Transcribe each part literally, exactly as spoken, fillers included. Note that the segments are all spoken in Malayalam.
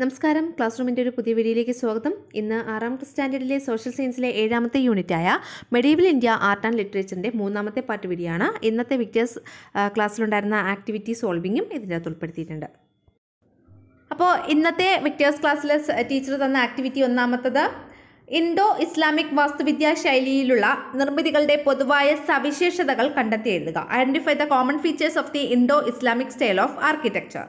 നമസ്കാരം ക്ലാസ് റൂമിൻ്റെ ഒരു പുതിയ വീഡിയോയിലേക്ക് സ്വാഗതം. ഇന്ന് ആറാം ക്ലാസ് സ്റ്റാൻഡേർഡിലെ സോഷ്യൽ സയൻസിലെ ഏഴാമത്തെ യൂണിറ്റായ മെഡീവൽ ഇന്ത്യ ആർട്ട് ആൻഡ് ലിറ്ററേച്ചറിൻ്റെ മൂന്നാമത്തെ പാർട്ട് വീഡിയോ ആണ്. ഇന്നത്തെ വിക്ടേഴ്സ് ക്ലാസ്സിലുണ്ടായിരുന്ന ആക്ടിവിറ്റി സോൾവിങ്ങും ഇതിനകത്ത് ഉൾപ്പെടുത്തിയിട്ടുണ്ട്. അപ്പോൾ ഇന്നത്തെ വിക്ടേഴ്സ് ക്ലാസ്സിൽ ടീച്ചർ തന്ന ആക്ടിവിറ്റി ഒന്നാമത്തേത് ഇൻഡോ ഇസ്ലാമിക് വാസ്തുവിദ്യാ ശൈലിയിലുള്ള നിർമ്മിതികളുടെ പൊതുവായ സവിശേഷതകൾ കണ്ടെത്തി എഴുതുക. Identify the common features of the Indo Islamic style of architecture.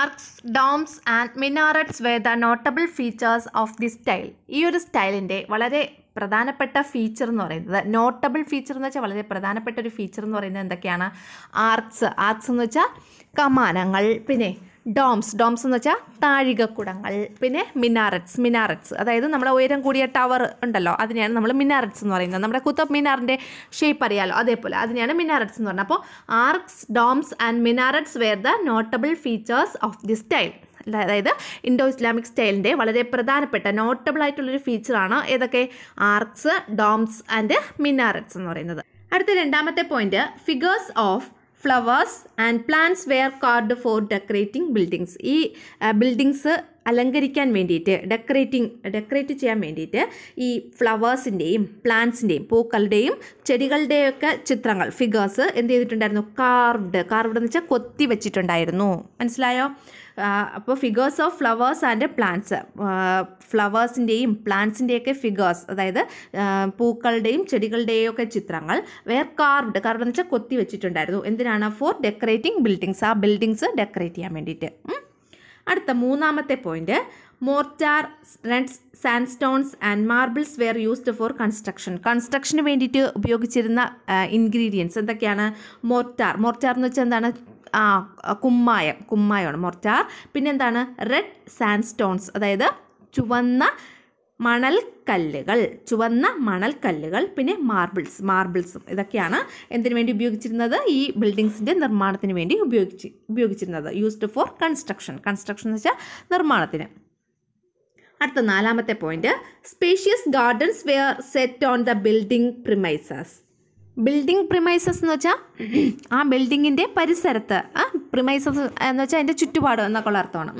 Arcs, domes and minarets were the notable features of this style. ഈ ഒരു സ്റ്റൈലിൻ്റെ വളരെ പ്രധാനപ്പെട്ട ഫീച്ചർ എന്ന് പറയുന്നത്, നോട്ടബിൾ ഫീച്ചർ എന്ന് വെച്ചാൽ വളരെ പ്രധാനപ്പെട്ട ഒരു ഫീച്ചർ എന്ന് പറയുന്നത് എന്തൊക്കെയാണ്? ആർക്സ്, ആർക്സ് എന്ന് വെച്ചാൽ കമാനങ്ങൾ, പിന്നെ ഡോംസ്, ഡോംസ് എന്ന് വെച്ചാൽ താഴികക്കുടങ്ങൾ, പിന്നെ മിനാററ്റ്സ്, മിനാററ്റ്സ് അതായത് നമ്മുടെ ഉയരം കൂടിയ ടവർ ഉണ്ടല്ലോ അതിനെയാണ് നമ്മൾ മിനാററ്റ്സ് എന്ന് പറയുന്നത്. നമ്മുടെ കുത്തബ് മിനാറിൻ്റെ ഷേപ്പ് അറിയാലോ, അതേപോലെ അതിനെയാണ് മിനാററ്സ് എന്ന് പറഞ്ഞത്. അപ്പോൾ arcs, domes and minarets were the notable features of the style. അതായത് ഇൻഡോ ഇസ്ലാമിക് സ്റ്റൈലിൻ്റെ വളരെ പ്രധാനപ്പെട്ട നോട്ടബിൾ ആയിട്ടുള്ളൊരു ഫീച്ചറാണ് ഏതൊക്കെ? ആർക്സ്, ഡോംസ് ആൻഡ് മിനാററ്സ് എന്ന് പറയുന്നത്. അടുത്ത രണ്ടാമത്തെ point, figures of flowers and plants were carved for decorating buildings. ഈ ബിൽഡിങ്സ് അലങ്കരിക്കാൻ വേണ്ടിയിട്ട്, ഡെക്കറേറ്റിംഗ് ഡെക്കറേറ്റ് ചെയ്യാൻ വേണ്ടിയിട്ട് ഈ ഫ്ലവേഴ്സിൻ്റെയും പ്ലാന്റ്സിൻ്റെയും പൂക്കളുടെയും ചെടികളുടെയൊക്കെ ചിത്രങ്ങൾ, ഫിഗേഴ്സ് എന്ത് ചെയ്തിട്ടുണ്ടായിരുന്നു? കാർവ്ഡ്, കാർവ്ഡ് എന്ന് വെച്ചാൽ കൊത്തി വെച്ചിട്ടുണ്ടായിരുന്നു. മനസ്സിലായോ? അപ്പോൾ figures of flowers and plants, ഫ്ലവേഴ്സിൻ്റെയും പ്ലാന്റ്സിൻ്റെയൊക്കെ ഫിഗേഴ്സ്, അതായത് പൂക്കളുടെയും ചെടികളുടെയൊക്കെ ചിത്രങ്ങൾ, വേർ കാർവ്ഡ്, കാർവ്ഡ് എന്ന് വെച്ചാൽ കൊത്തി വെച്ചിട്ടുണ്ടായിരുന്നു. എന്തിനാണ്? ഫോർ ഡെക്കറേറ്റിംഗ് ബിൽഡിങ്സ്, ആ ബിൽഡിങ്സ് ഡെക്കറേറ്റ് ചെയ്യാൻ വേണ്ടിയിട്ട്. അടുത്ത മൂന്നാമത്തെ point, mortar, sand stones and marbles were used for construction. കൺസ്ട്രക്ഷന് വേണ്ടിയിട്ട് ഉപയോഗിച്ചിരുന്ന ഇൻഗ്രീഡിയൻസ് എന്തൊക്കെയാണ്? മോർട്ടാർ, മോർട്ടാർ എന്ന് വെച്ചാൽ എന്താണ്? ആ കുമ്മായം, കുമ്മായമാണ് മോർട്ടാർ. പിന്നെന്താണ്? റെഡ് സാൻഡ് സ്റ്റോൺസ്, അതായത് ചുവന്ന മണൽക്കല്ലുകൾ, ചുവന്ന മണൽക്കല്ലുകൾ. പിന്നെ മാർബിൾസ്, മാർബിൾസും ഇതൊക്കെയാണ് എന്തിനു വേണ്ടി ഉപയോഗിച്ചിരുന്നത്? ഈ ബിൽഡിങ്സിൻ്റെ നിർമ്മാണത്തിന് വേണ്ടി ഉപയോഗിച്ച് ഉപയോഗിച്ചിരുന്നത് യൂസ്ഡ് ഫോർ കൺസ്ട്രക്ഷൻ, കൺസ്ട്രക്ഷൻ എന്ന് വെച്ചാൽ നിർമ്മാണത്തിന്. അടുത്ത നാലാമത്തെ point, spacious gardens were set on the building premises. Building premises എന്ന് വെച്ചാൽ ആ ബിൽഡിങ്ങിൻ്റെ പരിസരത്ത്, ആ പ്രിമൈസസ് എന്ന് വെച്ചാൽ അതിൻ്റെ ചുറ്റുപാട് എന്നൊക്കെ ഉള്ള അർത്ഥമാണ്.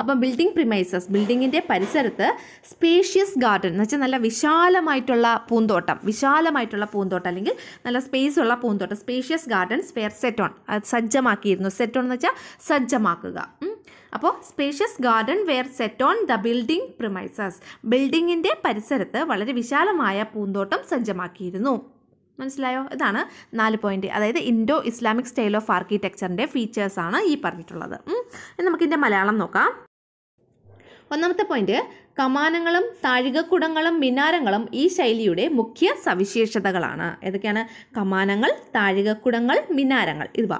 അപ്പം ബിൽഡിംഗ് പ്രിമൈസസ്, ബിൽഡിങ്ങിൻ്റെ പരിസരത്ത് സ്പേഷ്യസ് ഗാർഡൻ എന്ന് വെച്ചാൽ നല്ല വിശാലമായിട്ടുള്ള പൂന്തോട്ടം, വിശാലമായിട്ടുള്ള പൂന്തോട്ടം അല്ലെങ്കിൽ നല്ല സ്പേസ് ഉള്ള പൂന്തോട്ടം, spacious gardens were set on, സജ്ജമാക്കിയിരുന്നു. സെറ്റ് ഓൺ എന്ന് വെച്ചാൽ സജ്ജമാക്കുക. അപ്പോൾ spacious garden were set on the building premises, ബിൽഡിങ്ങിൻ്റെ പരിസരത്ത് വളരെ വിശാലമായ പൂന്തോട്ടം സജ്ജമാക്കിയിരുന്നു. മനസ്സിലായോ? ഇതാണ് നാല് പോയിന്റ്, അതായത് ഇൻഡോ ഇസ്ലാമിക് സ്റ്റൈൽ ഓഫ് ആർക്കിടെക്ചറിൻ്റെ ഫീച്ചേഴ്സാണ് ഈ പറഞ്ഞിട്ടുള്ളത്. നമുക്കിതിൻ്റെ മലയാളം നോക്കാം. ഒന്നാമത്തെ പോയിന്റ്, കമാനങ്ങളും താഴികക്കുടങ്ങളും മിനാരങ്ങളും ഈ ശൈലിയുടെ മുഖ്യ സവിശേഷതകളാണ്. ഏതൊക്കെയാണ്? കമാനങ്ങൾ, താഴികക്കുടങ്ങൾ, മിനാരങ്ങൾ ഇവ.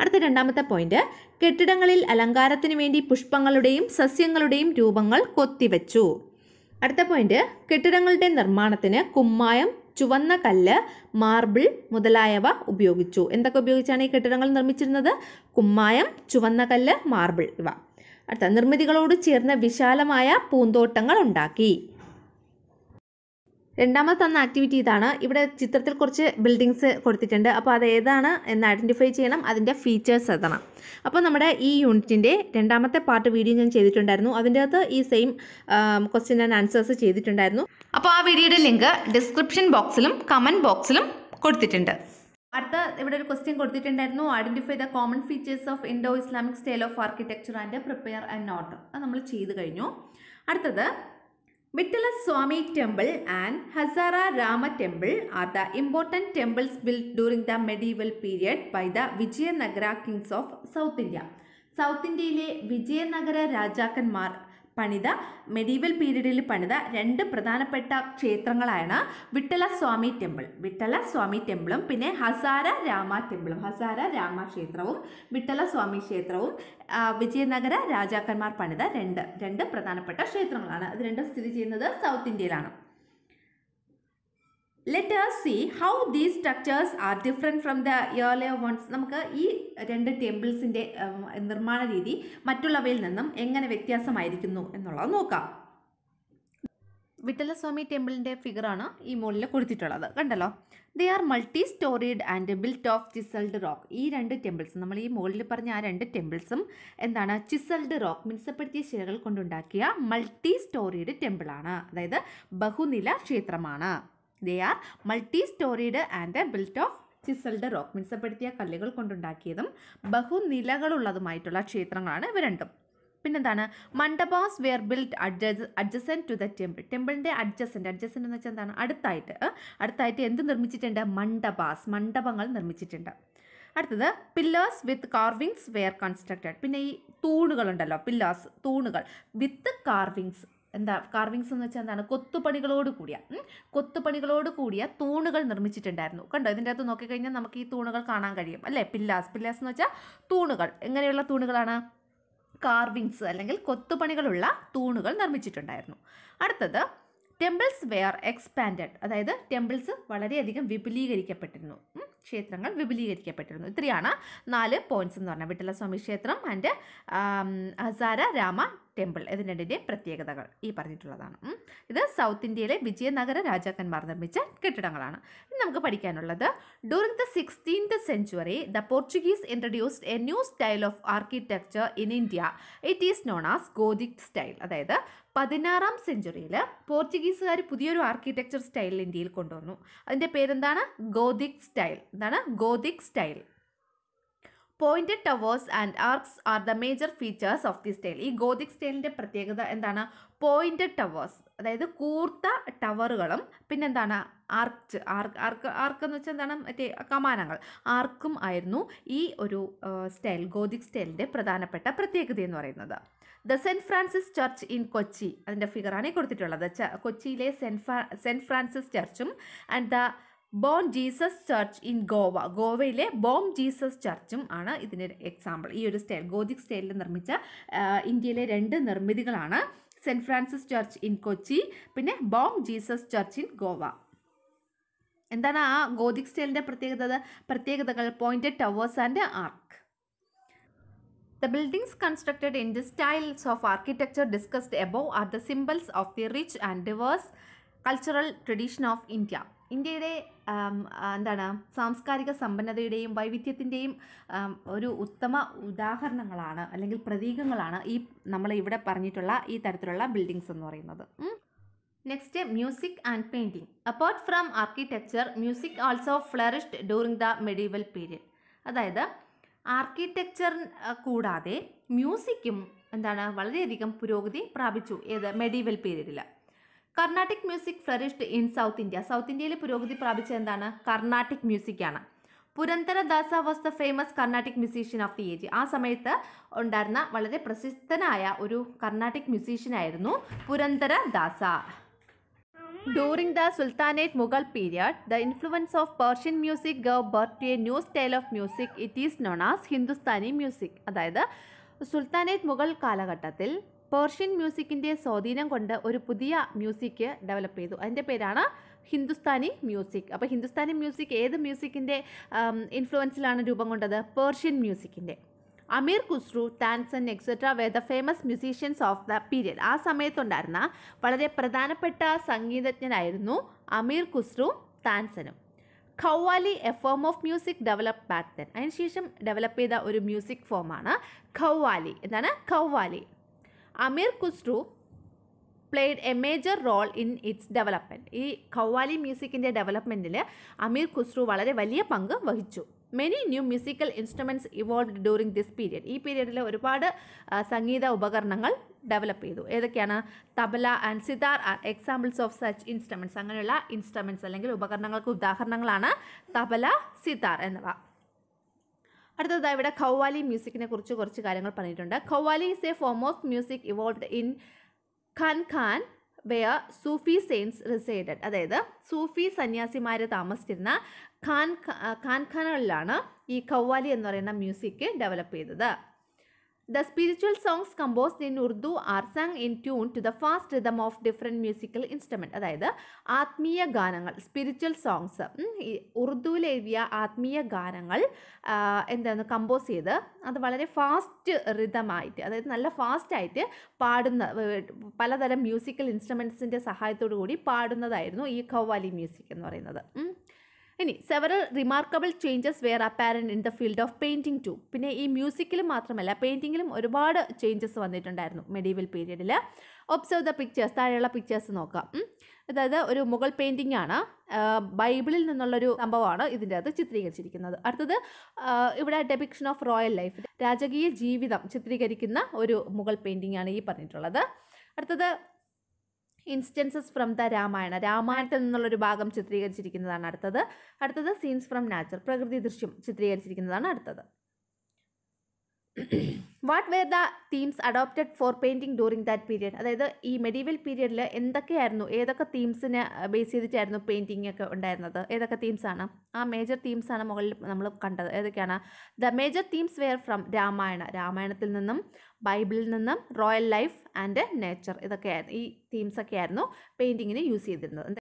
അടുത്ത രണ്ടാമത്തെ പോയിന്റ്, കെട്ടിടങ്ങളിൽ അലങ്കാരത്തിന് വേണ്ടി പുഷ്പങ്ങളുടെയും സസ്യങ്ങളുടെയും രൂപങ്ങൾ കൊത്തിവെച്ചു. അടുത്ത പോയിന്റ്, കെട്ടിടങ്ങളുടെ നിർമ്മാണത്തിന് കുമ്മായം, ചുവന്ന കല്ല്, മാർബിൾ മുതലായവ ഉപയോഗിച്ചു. എന്തൊക്കെ ഉപയോഗിച്ചാണ് ഈ കെട്ടിടങ്ങൾ നിർമ്മിച്ചിരുന്നത്? കുമ്മായം, ചുവന്ന കല്ല്, മാർബിൾ ഇവ. അടുത്ത, നിർമ്മിതികളോട് ചേർന്ന വിശാലമായ പൂന്തോട്ടങ്ങൾ ഉണ്ടാക്കി. രണ്ടാമത് തന്ന ആക്ടിവിറ്റി ഇതാണ്. ഇവിടെ ചിത്രത്തിൽ കുറച്ച് ബിൽഡിങ്സ് കൊടുത്തിട്ടുണ്ട്. അപ്പോൾ അത് ഏതാണ് എന്ന് ഐഡൻറ്റിഫൈ ചെയ്യണം, അതിൻ്റെ ഫീച്ചേഴ്സ് എഴുതണം. അപ്പോൾ നമ്മുടെ ഈ യൂണിറ്റിൻ്റെ രണ്ടാമത്തെ പാർട്ട് വീഡിയോ ഞാൻ ചെയ്തിട്ടുണ്ടായിരുന്നു. അതിൻ്റെ അകത്ത് ഈ സെയിം ക്വസ്റ്റ്യൻ ആൻഡ് ആൻസേഴ്സ് ചെയ്തിട്ടുണ്ടായിരുന്നു. അപ്പോൾ ആ വീഡിയോയുടെ ലിങ്ക് ഡിസ്ക്രിപ്ഷൻ ബോക്സിലും കമൻറ്റ് ബോക്സിലും കൊടുത്തിട്ടുണ്ട്. അടുത്ത ഇവിടെ ഒരു ക്വസ്റ്റ്യൻ കൊടുത്തിട്ടുണ്ടായിരുന്നു, identify the common features of Indo Islamic style of architecture and prepare and note. അത് നമ്മൾ ചെയ്ത് കഴിഞ്ഞു. അടുത്തത്, Vittala Swami Temple and Hazara Rama Temple are the important temples built during the medieval period by the Vijayanagara kings of South India. South ഇന്ത്യയിലെ വിജയനഗര രാജാക്കന്മാർ പണിത, മെഡീവൽ പീരീഡിൽ പണിത രണ്ട് പ്രധാനപ്പെട്ട ക്ഷേത്രങ്ങളാണ് വിട്ടല സ്വാമി ടെമ്പിൾ, വിട്ടല സ്വാമി ടെമ്പിളും പിന്നെ ഹസാര രാമ ടെമ്പിളും. ഹസാര രാമ ക്ഷേത്രവും വിട്ടല സ്വാമി ക്ഷേത്രവും വിജയനഗര രാജാക്കന്മാർ പണിത രണ്ട് രണ്ട് പ്രധാനപ്പെട്ട ക്ഷേത്രങ്ങളാണ്. അത് രണ്ടും സ്ഥിതി ചെയ്യുന്നത് സൗത്ത് ഇന്ത്യയിലാണ്. Let us see how these structures are different from the earlier ones. നമുക്ക് ഈ രണ്ട് ടെമ്പിൾസിൻ്റെ നിർമ്മാണ രീതി മറ്റുള്ളവയിൽ നിന്നും എങ്ങനെ വ്യത്യാസമായിരിക്കുന്നു എന്നുള്ളത് നോക്കാം. Vittala Swami Temple figure is They are multi-storied and built of chiseled rock. These two temples, we have two temples. And chiseled rock means multi-storied temple. That is Bahunila Kshetramana. They are multi-storied and built of chiseled rock. Means Bahunila Mandapas were built adjacent to the temple. Temple day adjacent, adjacent to the temple. Adjacent. Adjacent to the mandapas. Mandapangal nirmichitenda. The pillars with carvings were constructed. Pinna Toongal pillars, Toongal with the carvings. And the carvings on the Chandana Kottupanikalod Kudia. Kottupanikalod Kudia, Toongal Nurmichitandarno. Condensed Nokakana Namaki Toongal Kanangadi. Ale pillars, pillars nocha, Toongal. Engarella Toongalana. Carvings, അല്ലെങ്കിൽ കൊത്തുപണികളുള്ള തൂണുകൾ നിർമ്മിച്ചിട്ടുണ്ടായിരുന്നു. അടുത്തത് temples were expanded. അതായത് temples വളരെയധികം വിപുലീകരിക്കപ്പെട്ടിരുന്നു. ക്ഷേത്രങ്ങൾ വിപുലീകരിക്കപ്പെട്ടിരുന്നു. ഇത്രയാണ് നാല് പോയിന്റ്സ് എന്ന് പറഞ്ഞാൽ വിട്ടല സ്വാമി ക്ഷേത്രം ആൻഡ് ഹസാര രാമ ടെമ്പിൾ ഇതിന്റെ പ്രത്യേകതകൾ ഈ പറഞ്ഞിട്ടുള്ളതാണ്. ഇത് സൗത്ത് ഇന്ത്യയിലെ വിജയനഗര രാജാക്കന്മാർ നിർമ്മിച്ച കെട്ടിടങ്ങളാണ്. ഇനി നമുക്ക് പഠിക്കാനുള്ളത് during the sixteenth century the Portuguese introduced a new style of architecture in India. It is known as Gothic style. അതായത് പതിനാറാം സെഞ്ച്വറിയിൽ പോർച്ചുഗീസുകാർ പുതിയൊരു ആർക്കിടെക്ചർ സ്റ്റൈൽ ഇന്ത്യയിൽ കൊണ്ടുവന്നു. അതിന്റെ പേരെന്താണ്? Gothic style. എന്താണ് Gothic style? Pointed towers and arcs are the major features of this style. This Gothic style is the pointed towers. That is, kurta tower. Pinnendana arch, arc, arc, arc. Kamanangal. Arcum ayirnu. This oru style, Gothic style, is the The Saint Francis Church in Kochi. That is the figure. The Kochi le Saint Francis Church and the Born Jesus Church in Goa. Goa ile Born Jesus Church ana idine example. Ee oru style Gothic style il nirmicha Indiyile rendu nirmithikalana Saint Francis Church in Kochi pinne Born Jesus Church in Goa. Endana aa Gothic style inde prathyegatha prathyegathakal pointed towers and arc. The buildings constructed in the styles of architecture discussed above are the symbols of the rich and diverse cultural tradition of India. ഇന്ത്യയുടെ എന്താണ് സാംസ്കാരിക സമ്പന്നതയുടെയും വൈവിധ്യത്തിൻ്റെയും ഒരു ഉത്തമ ഉദാഹരണങ്ങളാണ് അല്ലെങ്കിൽ പ്രതീകങ്ങളാണ് ഈ നമ്മൾ ഇവിടെ പറഞ്ഞിട്ടുള്ള ഈ തരത്തിലുള്ള ബിൽഡിങ്സ് എന്ന് പറയുന്നത്. Next music and painting. Apart from architecture music also flourished during the medieval period. അതായത് ആർക്കിടെക്ചർ കൂടാതെ മ്യൂസിക്കും എന്താണ് വളരെയധികം പുരോഗതി പ്രാപിച്ചു ഏത് മെഡീവൽ പീരീഡിൽ. Carnatic music flourished in South India. South India le purogati prabicha endana Carnatic music aanu. Purandara Dasa was the famous Carnatic musician of the age. Aa samayathu undarna valare prasisthanaaya oru Carnatic musician aayirunnu Purandara Dasa. During the Sultanate Mughal period, the influence of Persian music gave birth to a new style of music. It is known as Hindustani music. Adayathu Sultanate Mughal kalaghattathil Persian music in the സ്വാധീനം കൊണ്ട് ഒരു പുതിയ മ്യൂസിക് ഡെവലപ്പ് ചെയ്തു. അതിൻ്റെ പേരാണ് ഹിന്ദുസ്ഥാനി മ്യൂസിക്. അപ്പോൾ ഹിന്ദുസ്ഥാനി മ്യൂസിക് ഏത് മ്യൂസിക്കിൻ്റെ ഇൻഫ്ലുവൻസിലാണ് രൂപം കൊണ്ടത്? പേർഷ്യൻ മ്യൂസിക്കിൻ്റെ. Amir Khusrau, Tansen etcetera were the famous musicians of the period. ആ സമയത്തുണ്ടായിരുന്ന വളരെ പ്രധാനപ്പെട്ട സംഗീതജ്ഞനായിരുന്നു അമീർ ഖുസ്രു താൻസനും. Qawwali a form of music develop back then. അതിനുശേഷം ഡെവലപ്പ് ചെയ്ത ഒരു മ്യൂസിക് ഫോമാണ് കൗവാലി. എന്താണ് qawwali? Amir Khusrau played a major role in its development. This Kauwali music in the development, Amir Khusrau valare valiya pangu vahichu. Many new musical instruments evolved during this period. This period le oru paadu sangeetha upakarnangal develop chedu. Edokkeyana tabla and sitar are examples of such instruments. Anganeyulla instruments allengil upakarnangalku udaharanangalana tabla, sitar ennava. അടുത്തതായി ഇവിടെ കൗവാലി മ്യൂസിക്കിനെ കുറിച്ച് കുറച്ച് കാര്യങ്ങൾ പറഞ്ഞിട്ടുണ്ട്. Qawwali is a form of music evolved in khanqah were Sufi saints resided. അതായത് സൂഫി സന്യാസിമാർ താമസിച്ചിരുന്ന ഖാൻ ഖാൻഖാനുകളിലാണ് ഈ കൗവാലി എന്ന് പറയുന്ന മ്യൂസിക് ഡെവലപ്പ് ചെയ്തത്. The spiritual songs composed in Urdu are sung in tune to the fast rhythm of different musical instruments. അതായത് ആത്മീയ ഗാനങ്ങൾ, സ്പിരിച്വൽ സോങ്സ്, ഉറുദുവിലെഴുതിയ ആത്മീയ ഗാനങ്ങൾ എന്താണ് കമ്പോസ് ചെയ്ത് അത് വളരെ ഫാസ്റ്റ് റിതമായിട്ട്, അതായത് നല്ല ഫാസ്റ്റായിട്ട് പാടുന്ന പലതരം മ്യൂസിക്കൽ ഇൻസ്ട്രുമെൻസിൻ്റെ സഹായത്തോടു കൂടി പാടുന്നതായിരുന്നു ഈ ഖവാലി മ്യൂസിക് എന്ന് പറയുന്നത്. ഇനി several remarkable changes were apparent in the field of painting too. പിന്നെ ഈ മ്യൂസിക്കിലും മാത്രമല്ല പെയിൻറ്റിങ്ങിലും ഒരുപാട് ചേഞ്ചസ് വന്നിട്ടുണ്ടായിരുന്നു മെഡീവൽ പീരീഡിൽ. ഒബ്സർവ് ദ പിക്ചേഴ്സ്, താഴെയുള്ള പിക്ചേഴ്സ് നോക്കാം. അതായത് ഒരു മുഗൾ പെയിൻറ്റിംഗ് ആണ്, ബൈബിളിൽ നിന്നുള്ളൊരു സംഭവമാണ് ഇതിൻ്റെ അകത്ത് ചിത്രീകരിച്ചിരിക്കുന്നത്. അടുത്തത് ഇവിടെ ഡെപിക്ഷൻ ഓഫ് റോയൽ ലൈഫ്, രാജകീയ ജീവിതം ചിത്രീകരിക്കുന്ന ഒരു മുഗൾ പെയിൻറ്റിംഗ് ആണ് ഈ പറഞ്ഞിട്ടുള്ളത്. അടുത്തത് ഇൻസ്റ്റൻസസ് ഫ്രം ദ രാമായണ, രാമായണത്തിൽ നിന്നുള്ളൊരു ഭാഗം ചിത്രീകരിച്ചിരിക്കുന്നതാണ് അടുത്തത്. അടുത്തത് സീൻസ് ഫ്രം നാച്ചർ, പ്രകൃതി ദൃശ്യം ചിത്രീകരിച്ചിരിക്കുന്നതാണ് അടുത്തത്. What were the themes adopted for painting during that period, അതായത് ഈ മെഡീവൽ പീരിയഡിൽ എന്തൊക്കെയായിരുന്നു, ഏതൊക്കെ തീംസിനെ ബേസ് ചെയ്തിട്ടായിരുന്നു പെയിൻറ്റിംഗ് ഒക്കെ ഉണ്ടായിരുന്നത്, ഏതൊക്കെ തീംസാണ്, ആ മേജർ തീംസാണ് മുകളിൽ നമ്മൾ കണ്ടത്, ഏതൊക്കെയാണ്? The major themes were from Ramayana, രാമായണത്തിൽ നിന്നും ബൈബിളിൽ നിന്നും റോയൽ ലൈഫ് ആൻഡ് നേച്ചർ, ഇതൊക്കെയായിരുന്നു ഈ തീംസൊക്കെ ആയിരുന്നു പെയിൻറ്റിങ്ങിന് യൂസ് ചെയ്തിരുന്നത്.